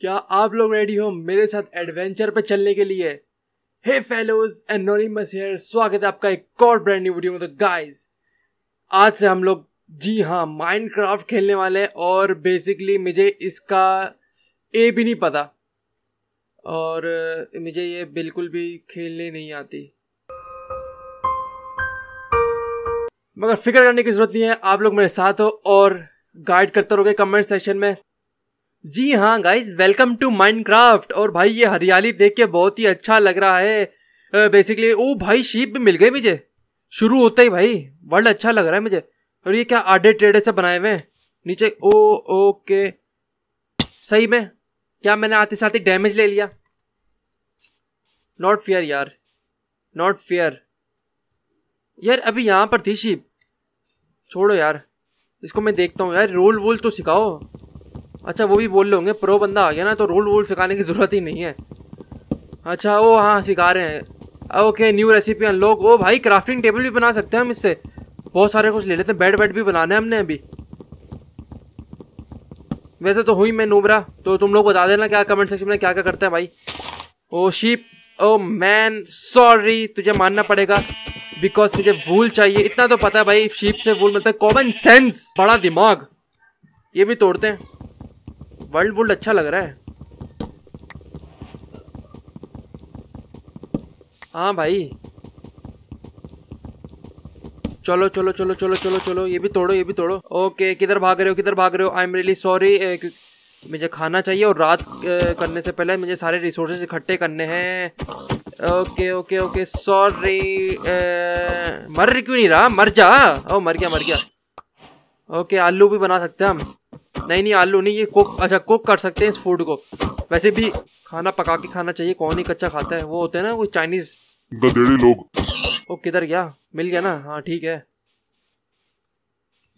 क्या आप लोग रेडी हो मेरे साथ एडवेंचर पे चलने के लिए? हे फेलोज, एनोनिमस हियर, स्वागत है आपका एक और ब्रांड न्यू वीडियो में। तो गाइस, आज से हम लोग जी हाँ माइनक्राफ्ट खेलने वाले हैं। और बेसिकली मुझे इसका ए भी नहीं पता और मुझे ये बिल्कुल भी खेलने नहीं आती, मगर फिक्र करने की ज़रूरत नहीं है। आप लोग मेरे साथ हो और गाइड करते रहोगे कमेंट सेक्शन में। जी हाँ गाइज, वेलकम टू माइनक्राफ्ट। और भाई ये हरियाली देख के बहुत ही अच्छा लग रहा है। बेसिकली ओ भाई शीप भी मिल गए मुझे शुरू होते ही। भाई वर्ल्ड अच्छा लग रहा है मुझे। और ये क्या आधे टेढ़े से बनाए हुए हैं नीचे। ओ ओके, सही में क्या मैंने आते साथ ही डैमेज ले लिया? नॉट फेयर यार, नॉट फेयर यार। अभी यहाँ पर थी शीप, छोड़ो यार इसको, मैं देखता हूँ यार। रोल वोल तो सिखाओ। अच्छा वो भी बोल रहे होंगे, प्रो बंदा आ गया ना तो रोल वोल सिखाने की ज़रूरत ही नहीं है। अच्छा वो हाँ सिखा रहे हैं। Okay new recipe unlock. ओ भाई क्राफ्टिंग टेबल भी बना सकते हैं हम इससे, बहुत सारे कुछ ले लेते हैं। बेड बेड भी बनाना है हमने अभी। वैसे तो हुई मैं नूबरा, तो तुम लोग बता देना क्या कमेंट सेक्शन में क्या क्या करते हैं भाई। Oh sheep, oh man, sorry तुझे मानना पड़ेगा बिकॉज मुझे वूल चाहिए। इतना तो पता है भाई शीप से वूल मिलता है। कॉमन सेंस, बड़ा दिमाग। ये भी तोड़ते हैं। वर्ल्ड वुल्ड अच्छा लग रहा है। हाँ भाई चलो चलो चलो चलो चलो चलो। ये भी तोड़ो, ये भी तोड़ो। ओके किधर भाग रहे हो, किधर भाग रहे हो? आई एम रियली सॉरी, मुझे खाना चाहिए और रात करने से पहले मुझे सारे रिसोर्सेज इकट्ठे करने हैं। Okay okay okay sorry. मर क्यों नहीं रहा? मर जा। ओ मर गया मर गया। ओके आलू भी बना सकते हैं हम। नहीं नहीं आलू नहीं, ये कुक। अच्छा कुक कर सकते हैं इस फूड को। वैसे भी खाना पका के खाना चाहिए, कौन ही कच्चा खाता है। वो होते हैं ना वो चाइनीज गधेड़े लोग। ओ किधर गया? मिल गया ना? हाँ ठीक है।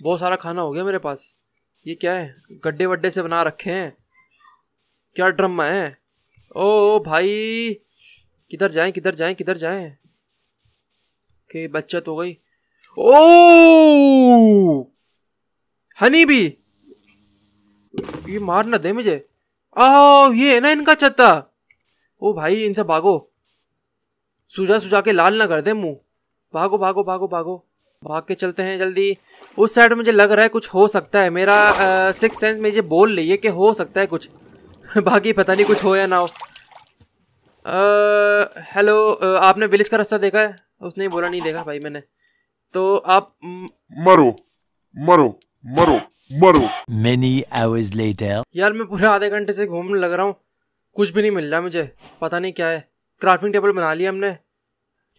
बहुत सारा खाना हो गया मेरे पास। ये क्या है? गड्ढे वड्ढे से बना रखे हैं क्या? ड्रम है। ओ भाई किधर जाएं किधर जाएं किधर जाएं? ओके बचत हो गई। ओ हनी भी, ये मार ना दे मुझे। आओ ये है ना इनका छत्ता। ओ भाई इनसे भागो, सुझा सुझा के लाल ना कर दे मुंह। भागो भागो भागो भागो, भाग के चलते हैं जल्दी। उस साइड मुझे लग रहा है कुछ हो सकता है। मेरा सिक्स सेंस में ये बोल रही है कि हो सकता है कुछ। बाकी पता नहीं कुछ हो या ना हो। हेलो, आपने विलेज का रास्ता देखा है? उसने बोला नहीं देखा भाई मैंने। तो आप मरो मरो मरो मरो। Many hours later. यार मैं पूरा आधे घंटे से घूमने लग रहा हूँ, कुछ भी नहीं मिल रहा मुझे। पता नहीं क्या है। क्राफ्टिंग टेबल बना लिया हमने,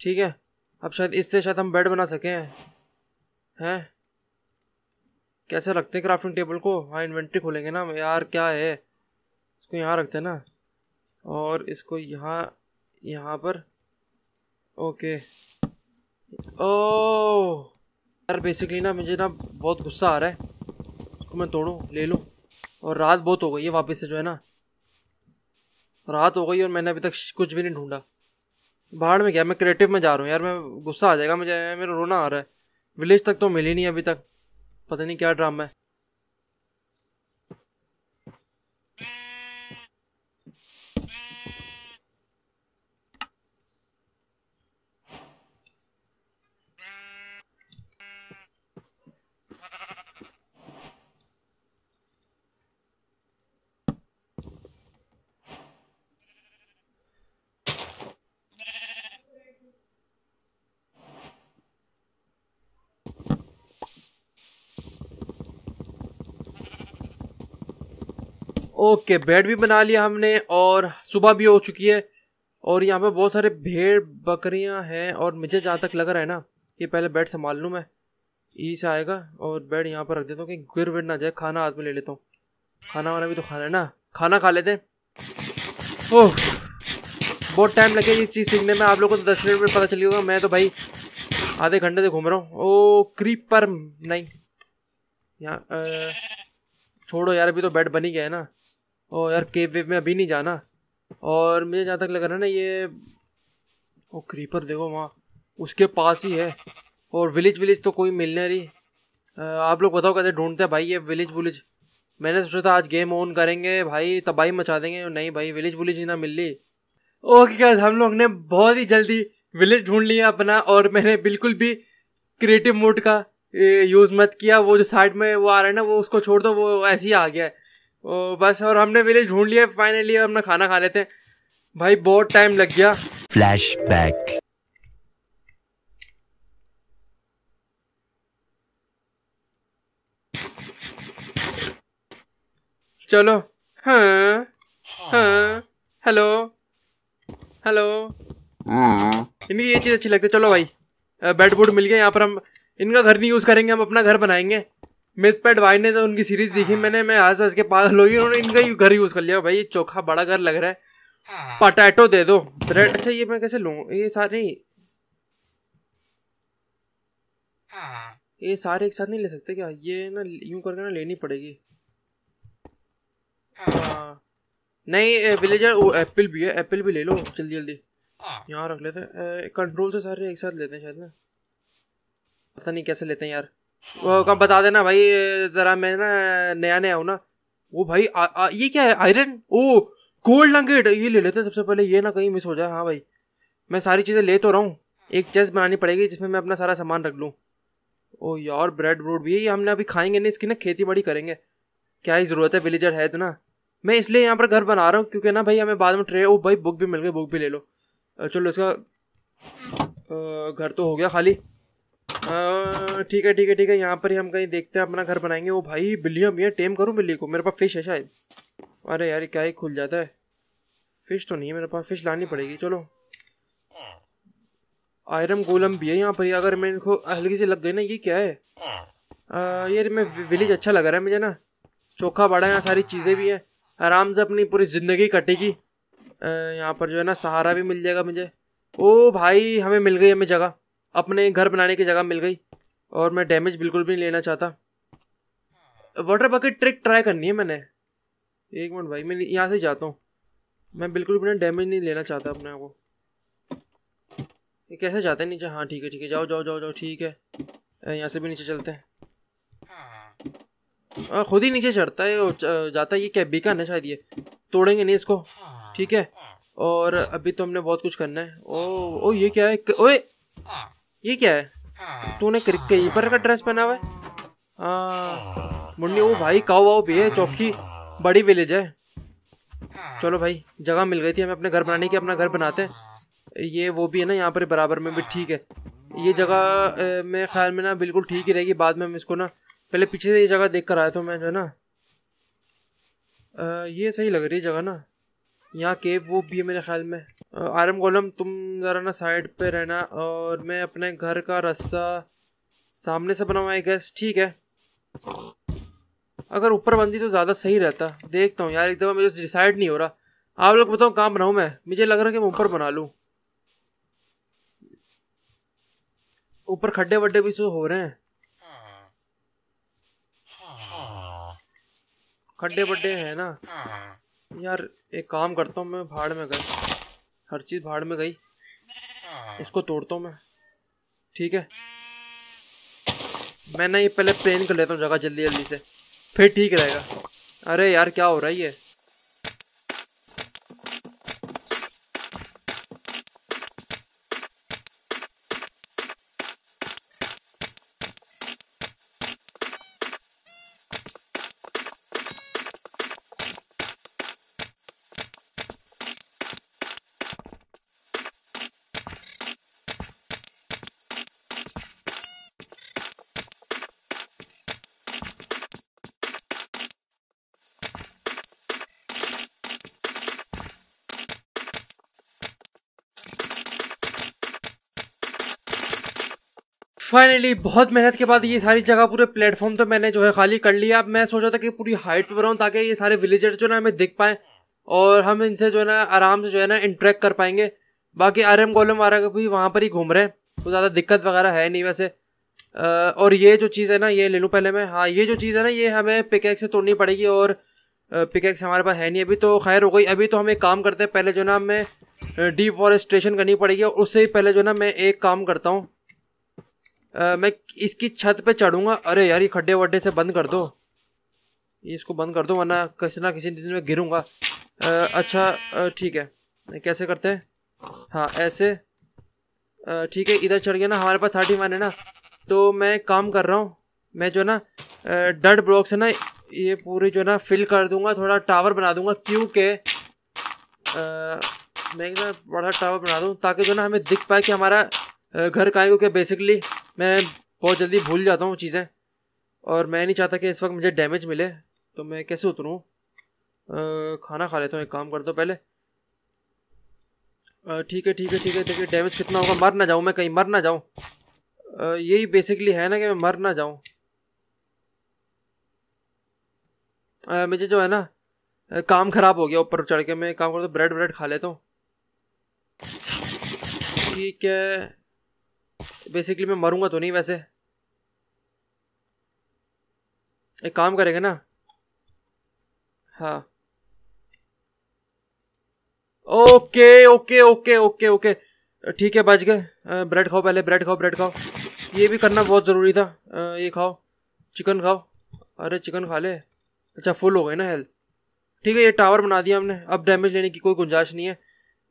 ठीक है। अब शायद इससे शायद हम बेड बना सके हैं। कैसे रखते हैं क्राफ्टिंग टेबल को? हाँ इन्वेंट्री खोलेंगे ना यार। क्या है, इसको यहाँ रखते हैं ना और इसको यहाँ यहाँ पर। ओके ओ यार बेसिकली ना मुझे ना बहुत गुस्सा आ रहा है। मैं तोड़ूं ले लूं। और रात बहुत हो गई है वापस से, जो है ना रात हो गई और मैंने अभी तक कुछ भी नहीं ढूंढा। बाहर में गया मैं, क्रिएटिव में जा रहा हूँ यार। मैं गुस्सा आ जाएगा मुझे, मेरा रोना आ रहा है। विलेज तक तो मिली नहीं अभी तक, पता नहीं क्या ड्रामा है। ओके बेड भी बना लिया हमने और सुबह भी हो चुकी है। और यहाँ पे बहुत सारे भेड़ बकरियाँ हैं। और मुझे जहाँ तक लग रहा है ना, ये पहले बेड संभाल लूँ मैं। ई से आएगा और बेड यहाँ पर रख देता हूँ कि गिर विर ना जाए। खाना हाथ में ले लेता हूँ, खाना वाना भी तो खाना है ना, खाना खा लेते हैं। ओह बहुत टाइम लगे ये चीज़ सीखने में। आप लोगों को तो 10 मिनट में पता चली होगा, मैं तो भाई आधे घंटे से घूम रहा हूँ। ओ क्रीपर नहीं यहाँ, छोड़ो यार अभी तो बेड बन ही गया है ना। ओ यार केव वेव में अभी नहीं जाना। और मुझे जहाँ तक लग रहा है ना ये, ओ क्रीपर देखो वहाँ उसके पास ही है। और विलेज विलेज तो कोई मिलने रही। आप लोग बताओ कैसे ढूंढते हैं भाई ये विलेज वुलेज। मैंने सोचा था आज गेम ऑन करेंगे भाई, तबाही मचा देंगे, नहीं भाई विलेज वुलेज ही ना मिल ली। ओके गाइस, हम लोग ने बहुत ही जल्दी विलेज ढूंढ लिया अपना, और मैंने बिल्कुल भी क्रिएटिव मोड का यूज़ मत किया। वो जो साइड में वो आ रहा है ना, वो उसको छोड़ दो, वो ऐसे ही आ गया है बस। और हमने विलेज ढूंढ लिया फाइनली, और अपना खाना खा लेते हैं। भाई बहुत टाइम लग गया। फ्लैशबैक। चलो हाँ हाँ, हेलो हेलो, इनकी ये चीज़ अच्छी लगती है। चलो भाई बेड बोर्ड मिल गया। यहाँ पर हम इनका घर नहीं यूज़ करेंगे, हम अपना घर बनाएंगे। mthpat भाई ने तो उनकी सीरीज देखी मैंने, मैं आज आज के पास लोगी, उन्होंने इनका ही घर यूज़ कर लिया। भाई ये चोखा बड़ा घर लग रहा है। पटैटो दे दो, ब्रेड। अच्छा ये मैं कैसे लूँ? ये सारे एक साथ नहीं ले सकते क्या? ये ना यूँ करके ना लेनी पड़ेगी। नहीं विलेजर, वो एप्पल भी है, एप्पल भी ले लो जल्दी जल्दी। यहाँ रख लेते हैं, कंट्रोल से सारे एक साथ लेते हैं शायद ना, पता नहीं कैसे लेते हैं यार। वो कब बता देना भाई, जरा मैं ना नया नया हूँ ना। वो भाई ये क्या है? आयरन, ओ गोल्ड लंकेट, ये ले लेते हैं सबसे पहले, ये ना कहीं मिस हो जाए। हाँ भाई मैं सारी चीज़ें ले तो रहा हूँ, एक चेस्ट बनानी पड़ेगी जिसमें मैं अपना सारा सामान रख लूँ। ओ यार ब्रेड ब्रोड भी है, ये हमने अभी खाएंगे नहीं, इसकी ना खेती बाड़ी करेंगे। क्या ही ज़रूरत है विलेजर है तो ना। मैं इसलिए यहाँ पर घर बना रहा हूँ क्योंकि ना भाई हमें बाद में ट्रे। ओ भाई बुक भी मिल गई, बुक भी ले लो। चलो इसका घर तो हो गया खाली। ठीक है ठीक है ठीक है, यहाँ पर ही हम कहीं देखते हैं अपना घर बनाएंगे। वो भाई बिल्लियाँ भी हैं, टेम करूँ बिल्ली को? मेरे पास फिश है शायद। अरे यार क्या ही खुल जाता है। फिश तो नहीं है मेरे पास, फिश लानी पड़ेगी। चलो आयरन गोलम भी है यहाँ पर ही। अगर मैं इनको हल्की से लग गई ना, ये क्या है? यार मैं विलेज अच्छा लग रहा है मुझे ना, चोखा बड़ा है, यहाँ सारी चीज़ें भी हैं, आराम से अपनी पूरी ज़िंदगी कटेगी। यहाँ पर जो है ना सहारा भी मिल जाएगा मुझे। ओ भाई हमें मिल गई, हमें जगह अपने घर बनाने की जगह मिल गई, और मैं डैमेज बिल्कुल भी नहीं लेना चाहता। वाटर बकेट ट्रिक ट्राई करनी है मैंने। एक मिनट भाई मैं यहाँ से जाता हूँ, मैं बिल्कुल भी ना डैमेज नहीं लेना चाहता अपने आप को। ये कैसे जाते हैं नीचे? हाँ ठीक है जाओ जाओ जाओ जाओ, ठीक है यहाँ से भी नीचे चलते हैं। खुद ही नीचे चढ़ता है और जाता है। ये क्या बीकन है शायद, ये तोड़ेंगे नहीं इसको, ठीक है। और अभी तो हमने बहुत कुछ करना है। ओ ये क्या है? ओए ये क्या है? तूने कीपर का ड्रेस पहना हुआ है मुन्नी। ओ भाई काऊ वाओ भी है, चौकी बड़ी विलेज है। चलो भाई जगह मिल गई थी हमें अपने घर बनाने की, अपना घर बनाते हैं। ये वो भी है ना यहाँ पर बराबर में भी, ठीक है। ये जगह मेरे ख्याल में ना बिल्कुल ठीक ही रहेगी, बाद में हम इसको ना, पहले पीछे से ये जगह देख कर आया था मैं जो है ना। ये सही लग रही है जगह ना। यहाँ केव वो भी है मेरे ख्याल में। आरम गोलम तुम ज़रा ना साइड पे रहना, और मैं अपने घर का रास्ता सामने से बनाऊँ आई गेस, ठीक है। अगर ऊपर बनती तो ज़्यादा सही रहता। देखता हूँ यार, एक दफ़ा मुझे डिसाइड नहीं हो रहा। आप लोग बताओ कहाँ बनाऊँ मैं? मुझे लग रहा है कि मैं ऊपर बना लूँ। ऊपर खड्डे वड्डे भी सो हो रहे हैं, खड्डे वड्डे हैं ना यार। एक काम करता हूँ मैं, भाड़ में गई हर चीज़, भाड़ में गई, इसको तोड़ता हूँ मैं, ठीक है। मैं ना ये पहले प्लेन कर लेता हूँ जगह जल्दी जल्दी से, फिर ठीक रहेगा। अरे यार क्या हो रहा है ये? फाइनली बहुत मेहनत के बाद ये सारी जगह, पूरे प्लेटफॉर्म तो मैंने जो है खाली कर लिया। अब मैं सोचा था कि पूरी हाइट पर बनाऊँ ताकि ये सारे विलेजर्स जो ना हमें दिख पाएँ, और हम इनसे जो है ना आराम से जो है ना इंटरेक्ट कर पाएंगे। बाकी आरएम गोलम वाला भी वहाँ पर ही घूम रहे हैं, तो ज़्यादा दिक्कत वगैरह है नहीं वैसे। और ये जो चीज़ है ना, ये ले लूँ पहले मैं। हाँ ये जो चीज़ है ना, ये हमें पिकैक्स से तोड़नी पड़ेगी, और पिकैक्स हमारे पास है नहीं अभी, तो खैर हो गई। अभी तो हम एक काम करते हैं, पहले जो ना हमें डिफॉरेस्टेशन करनी पड़ेगी, और उससे ही पहले जो ना मैं एक काम करता हूँ, मैं इसकी छत पे चढ़ूँगा। अरे यार ये खड्डे वड्डे से बंद कर दो, इसको बंद कर दो वरना किसी ना किसी दिन में गिरूंगा। अच्छा ठीक है, कैसे करते हैं, हाँ ऐसे ठीक है। इधर चढ़ गया ना, हमारे पास 30 मान है ना, तो मैं काम कर रहा हूँ, मैं जो है ना डर्ट ब्लॉक से ना ये पूरी जो है ना फिल कर दूंगा, थोड़ा टावर बना दूंगा, क्योंकि मैं एक ना बड़ा टावर बना दूँ ताकि जो ना हमें दिख पाए कि हमारा घर कहाँ है, क्योंकि बेसिकली मैं बहुत जल्दी भूल जाता हूँ चीज़ें और मैं नहीं चाहता कि इस वक्त मुझे डैमेज मिले। तो मैं कैसे उतरूँ, खाना खा लेता हूँ, एक काम करता हूँ पहले। ठीक है ठीक है ठीक है, देखिए डैमेज कितना होगा, मर ना जाऊँ मैं, कहीं मर ना जाऊँ, यही बेसिकली है ना कि मैं मर ना जाऊँ। मुझे जो है ना काम ख़राब हो गया, ऊपर चढ़ के मैं काम करता हूँ, ब्रेड ब्रेड खा लेता हूँ। ठीक है, बेसिकली मैं मरूंगा तो नहीं, वैसे एक काम करेंगे ना, हाँ okay okay okay okay okay ठीक है, बच गए। ब्रेड खाओ पहले, ब्रेड खाओ ब्रेड खाओ, ये भी करना बहुत ज़रूरी था। ये खाओ, चिकन खाओ, अरे चिकन खा ले। अच्छा फुल हो गई ना हेल्थ, ठीक है। ये टावर बना दिया हमने, अब डैमेज लेने की कोई गुंजाइश नहीं है।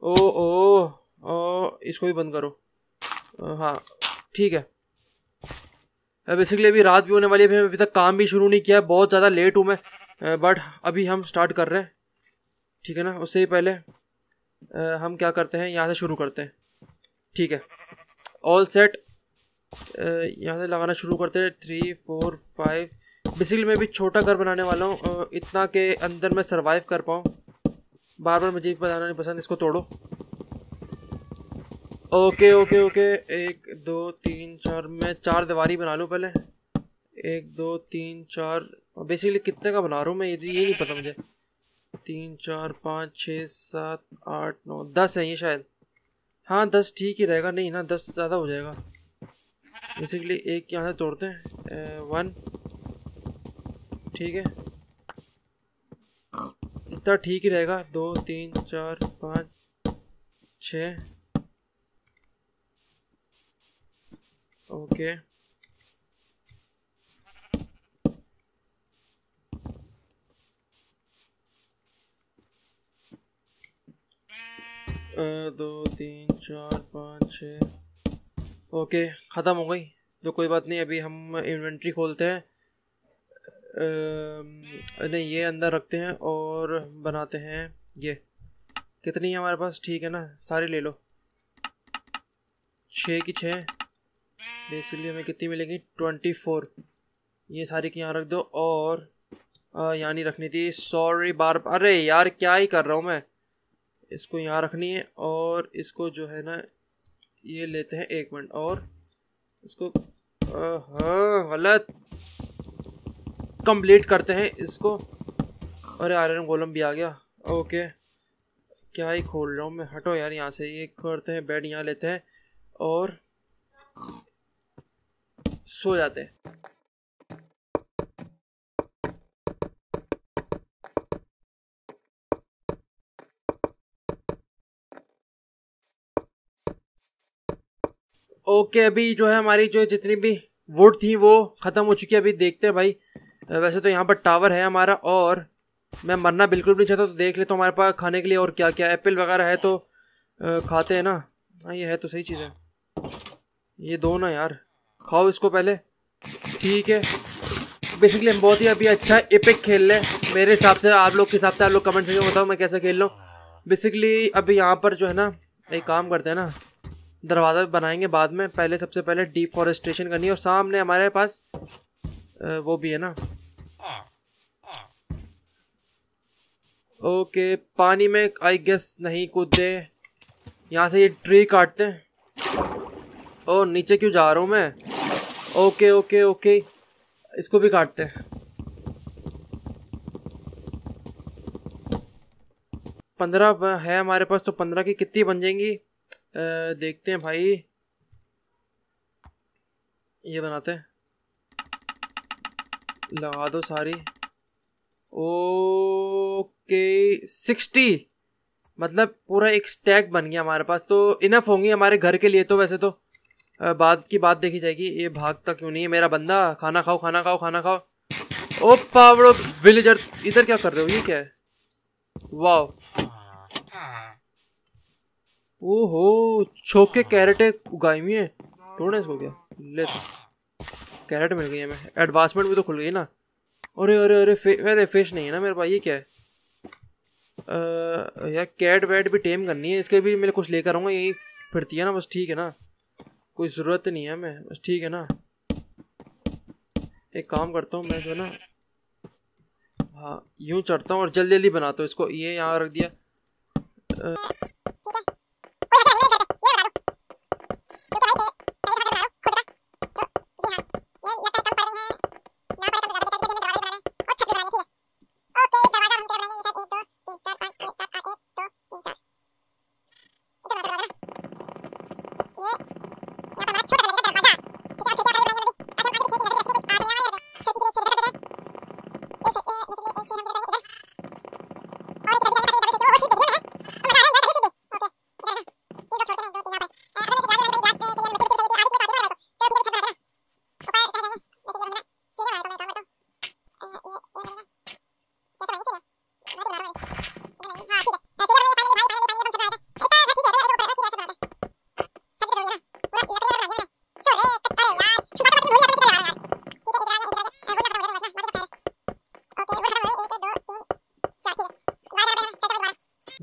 ओ ओ ओ, इसको भी बंद करो, हाँ ठीक है। बेसिकली अभी रात भी होने वाली है, मैं अभी तक काम भी शुरू नहीं किया है, बहुत ज़्यादा लेट हूँ मैं, बट अभी हम स्टार्ट कर रहे हैं, ठीक है ना। उससे ही पहले हम क्या करते हैं, यहाँ से शुरू करते हैं, ठीक है। ऑल सेट, यहाँ से लगाना शुरू करते हैं, 3 4 5। बेसिकली मैं भी छोटा घर बनाने वाला हूँ, इतना के अंदर मैं सर्वाइव कर पाऊँ। बार बार मुझे बनाना नहीं पसंद, इसको तोड़ो। ओके ओके ओके, 1 2 3 4, मैं 4 दीवारी बना लूँ पहले, 1 2 3 4। बेसिकली कितने का बना रहा हूँ मैं ये नहीं पता मुझे, 3 4 5 6 7 8 9 10 है ये शायद, हाँ 10 ठीक ही रहेगा, नहीं ना 10 ज़्यादा हो जाएगा। बेसिकली एक यहाँ से तोड़ते हैं, 1 ठीक है, इतना ठीक ही रहेगा। 2 3 4 5 6 ओके, दो तीन चार पाँच छः, ओके ख़त्म हो गई। तो कोई बात नहीं, अभी हम इन्वेंट्री खोलते हैं, नहीं ये अंदर रखते हैं और बनाते हैं। ये कितनी है हमारे पास, ठीक है ना, सारी ले लो, 6 की 6। बेसिकली हमें कितनी मिलेगी, 24। ये सारी की यहाँ रख दो, और यहाँ नहीं रखनी थी, सॉरी बार, अरे यार क्या ही कर रहा हूँ मैं। इसको यहाँ रखनी है, और इसको जो है ना ये लेते हैं, 1 मिनट, और इसको हाँ गलत कंप्लीट करते हैं इसको। अरे आयरन गोलम भी आ गया, ओके क्या ही खोल रहा हूँ मैं, हटो यार यहाँ से। ये करते हैं, बेड यहाँ लेते हैं और सो जाते हैं। ओके अभी जो है हमारी जो जितनी भी वुड थी वो ख़त्म हो चुकी है। अभी देखते हैं भाई, वैसे तो यहाँ पर टावर है हमारा और मैं मरना बिल्कुल भी नहीं चाहता, तो देख लेता हूँ हमारे पास खाने के लिए और क्या क्या एप्पल वगैरह है, तो खाते हैं ना। हाँ ये है तो सही चीज़ है, ये दो ना यार, खाओ इसको पहले, ठीक है। बेसिकली हम बहुत ही अभी अच्छा एपिक खेल रहे हैं मेरे हिसाब से, आप लोग के हिसाब से आप लोग कमेंट सेक्शन में बताओ मैं कैसे खेल रहा हूँ। बेसिकली अभी यहाँ पर जो है ना एक काम करते हैं ना, दरवाज़ा बनाएंगे बाद में, पहले सबसे पहले डिफॉरेस्टेशन करनी है, और सामने हमारे पास वो भी है ना। ओके पानी में आई गेस नहीं कूदे, यहाँ से ये ट्री काटते हैं। ओ नीचे क्यों जा रहा हूँ मैं, ओके ओके ओके, इसको भी काटते हैं। 15 है हमारे पास, तो 15 की कितनी बन जाएंगी, देखते हैं भाई, ये बनाते हैं, लगा दो सारी। ओके 60, मतलब पूरा एक स्टैक बन गया हमारे पास, तो इनफ होंगी हमारे घर के लिए। तो वैसे तो बाद की बात देखी जाएगी। ये भागता क्यों नहीं है मेरा बंदा, खाना खाओ खाना खाओ खाना खाओ। ओ पावड़ो विलेजर, इधर क्या कर रहे हो? ये क्या है? वाह, ओहो छोके कैरेटे उगाई हुई है। तोड़ना इसको, क्या ले कैरेट मिल गई है। मैं एडवांसमेंट भी तो खुल गई ना। अरे अरे अरे वैसे फिश नहीं है ना मेरे पास। ये क्या है? यार कैट वैट भी टेम करनी है। इसके भी मेरे कुछ लेकर आऊँगा, यही फिरती है ना बस। ठीक है ना, कोई ज़रूरत नहीं है मैं बस। ठीक है ना, एक काम करता हूँ मैं जो ना, हाँ यूँ चढ़ता हूँ और जल्दी जल्दी बनाता हूँ इसको। ये यहाँ रख दिया।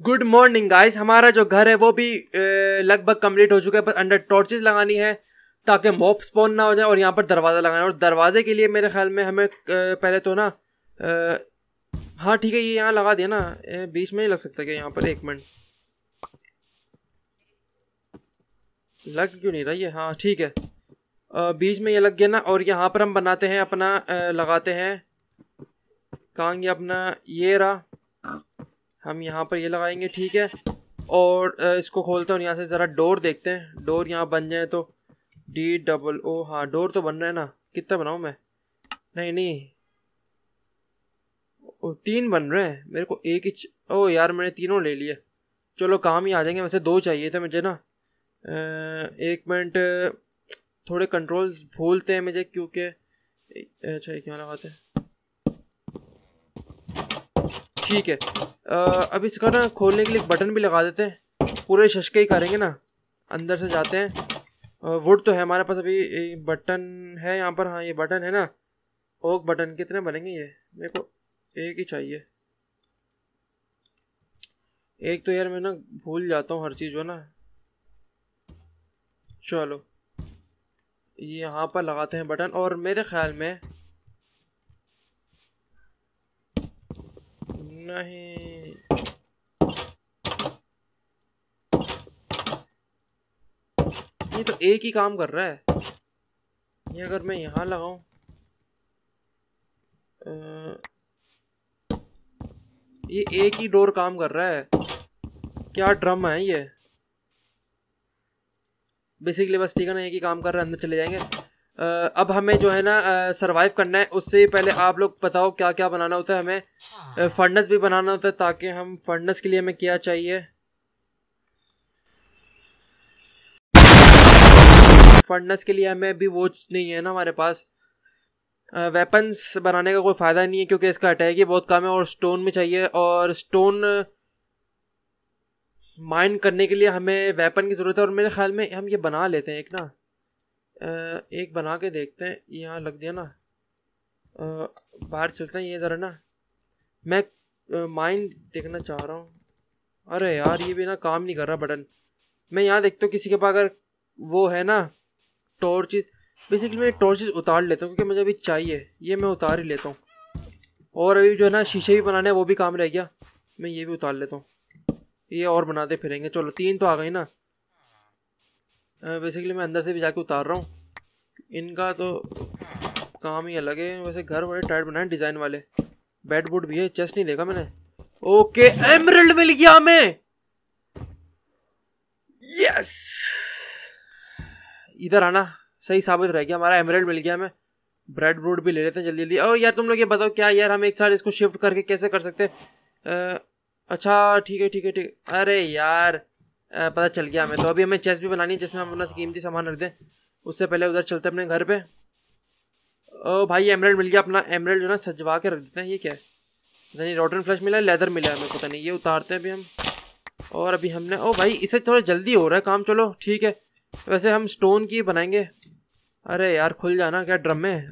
गुड मॉर्निंग गाइस, हमारा जो घर है वो भी लगभग कंप्लीट हो चुका है। बस अंडर टॉर्चेस लगानी है ताकि मॉब स्पॉन ना हो जाए, और यहाँ पर दरवाज़ा लगाना है। और दरवाजे के लिए मेरे ख्याल में हमें पहले तो ना हाँ ठीक है, ये यहाँ लगा दिया ना। बीच में नहीं लग सकता क्या यहाँ पर? एक मिनट, लग क्यों नहीं रहा ये? हाँ ठीक है, बीच में ये लग गया ना। और यहाँ पर हम बनाते हैं अपना लगाते हैं कहेंगे अपना ये रहा। हम यहाँ पर ये लगाएंगे, ठीक है। और इसको खोलते हैं और यहाँ से ज़रा डोर देखते हैं। डोर यहाँ बन जाए तो DOO। हाँ डोर तो बन रहा है ना। कितना बनाऊँ मैं? नहीं, 3 बन रहे हैं मेरे को। एक ही ओ यार, मैंने तीनों ले लिए। चलो काम ही आ जाएंगे। वैसे 2 चाहिए थे मुझे ना। एक मिनट, थोड़े कंट्रोल्स भूलते हैं मुझे क्योंकि अच्छा क्यों लगाते हैं। ठीक है, अब इसका ना खोलने के लिए एक बटन भी लगा देते हैं। पूरे शशके ही करेंगे ना। अंदर से जाते हैं। वुड तो है हमारे पास। अभी बटन है यहाँ पर। हाँ ये बटन है ना, ओक बटन। कितने बनेंगे ये? मेरे को एक ही चाहिए। एक तो यार मैं ना भूल जाता हूँ हर चीज़ जो ना। चलो ये यहाँ पर लगाते हैं बटन। और मेरे ख्याल में नहीं, ये तो एक ही काम कर रहा है। ये अगर मैं यहाँ लगाऊं ये एक ही डोर काम कर रहा है। क्या ड्रम है ये? बेसिकली बस ठीक है ना, एक ही काम कर रहा है। अंदर चले जाएंगे। अब हमें जो है ना सरवाइव करना है। उससे पहले आप लोग बताओ क्या क्या बनाना होता है। हमें फर्नेस भी बनाना होता है, ताकि हम फर्नेस के लिए हमें क्या चाहिए? फर्नेस के लिए हमें भी वो नहीं है ना हमारे पास। वेपन्स बनाने का कोई फ़ायदा नहीं है क्योंकि इसका अटैक ही बहुत कम है। और स्टोन भी चाहिए, और स्टोन माइन करने के लिए हमें वेपन की ज़रूरत है। और मेरे ख्याल में हम ये बना लेते हैं एक ना, एक बना के देखते हैं। यहाँ लग दिया ना। बाहर चलते हैं। ये ज़रा ना मैं माइन देखना चाह रहा हूँ। अरे यार ये भी ना काम नहीं कर रहा बटन। मैं यहाँ देखता हूँ किसी के पास अगर वो है ना टॉर्चेस। बेसिकली मैं टॉर्चेस उतार लेता हूँ क्योंकि मुझे अभी चाहिए। ये मैं उतार ही लेता हूँ। और अभी जो है ना शीशे भी बनाने हैं, वो भी काम रह गया। मैं ये भी उतार लेता हूँ। ये और बनाते फिरेंगे। चलो 3 तो आ गई ना। बेसिकली मैं अंदर से भी जाके उतार रहा हूँ। इनका तो काम ही अलग है। वैसे घर बड़े टाइट बनाए डिज़ाइन वाले। बेड वुड भी है। चेस्ट नहीं देखा मैंने। ओके एमरल्ड मिल गया हमें। यस, इधर आना सही साबित रह गया। हमारा एमरल्ड मिल गया हमें। ब्रेड वुड भी ले लेते हैं जल्दी जल्दी। और यार तुम लोग ये बताओ क्या यार हम एक साथ इसको शिफ्ट करके कैसे कर सकते हैं? अच्छा ठीक है ठीक है ठीक। अरे यार पता चल गया हमें। तो अभी हमें चेस्ट भी बनानी है जिसमें हम अपना कीमती सामान रख दें। उससे पहले उधर चलते अपने घर पे। भाई एमराल्ड मिल गया अपना। एमराल्ड जो ना सजवा के रख देते हैं। ये क्या है, पता नहीं। रॉटन फ्लैश मिला है, लेदर मिला है हमें, पता नहीं। ये उतारते हैं अभी हम। और अभी हमने ओ भाई इसे थोड़ा जल्दी हो रहा है काम। चलो ठीक है, वैसे हम स्टोन की बनाएंगे। अरे यार खुल जाना, क्या ड्रम में?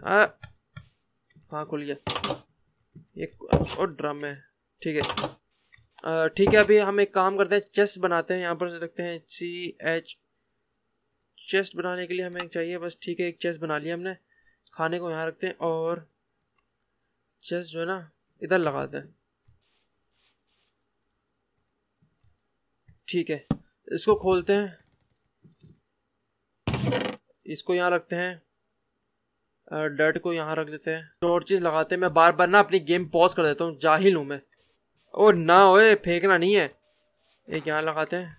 हाँ खुल गया। ये और ड्रम है, ठीक है ठीक है। अभी हम एक काम करते हैं, चेस्ट बनाते हैं। यहाँ पर रखते हैं CH। चेस्ट बनाने के लिए हमें एक चाहिए बस, ठीक है। एक चेस्ट बना लिया हमने। खाने को यहाँ रखते हैं और चेस्ट जो है ना इधर लगाते हैं, ठीक है। इसको खोलते हैं, इसको यहाँ रखते हैं, डर्ट को यहाँ रख देते हैं, टॉर्चेस लगाते हैं। मैं बार बार ना अपनी गेम पॉज कर देता हूँ, जाहिल हूँ मैं। और ना ओए फेंकना नहीं है। एक यहाँ लगाते हैं,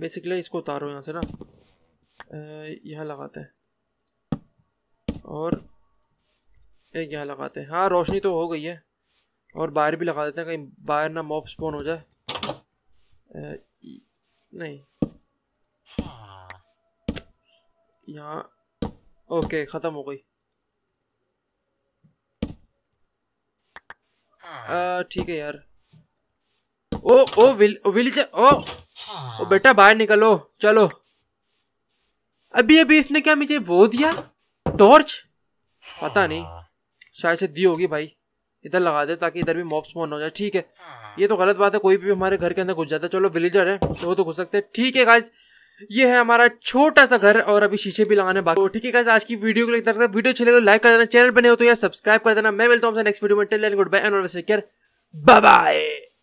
बेसिकली इसको उतारो यहाँ से ना। यहाँ लगाते हैं और एक यहाँ लगाते हैं। हाँ रोशनी तो हो गई है। और बाहर भी लगा देते हैं, कहीं बाहर ना मॉब स्पॉन हो जाए। नहीं यहाँ, ओके ख़त्म हो गई। ठीक है यार। ओ विलेजर, ओ बेटा बाहर निकलो। चलो अभी अभी इसने क्या मुझे वो दिया, टॉर्च? पता नहीं, शायद से दी होगी। भाई इधर लगा दे ताकि इधर भी मॉब स्पॉन हो जाए, ठीक है। ये तो गलत बात है, कोई भी हमारे घर के अंदर घुस जाता है। चलो विलेजर है तो वो तो घुस सकते हैं, ठीक है गाइज। ये है हमारा छोटा सा घर और अभी शीशे भी लगाने बाकी। तो ठीक है गाइस, आज की वीडियो को लेकर तक वीडियो अच्छी लगे तो लाइक कर देना, चैनल पे नए हो तो यार सब्सक्राइब कर देना। मैं मिलता हूं आपसे नेक्स्ट वीडियो में। Till then good bye and always take care, bye bye.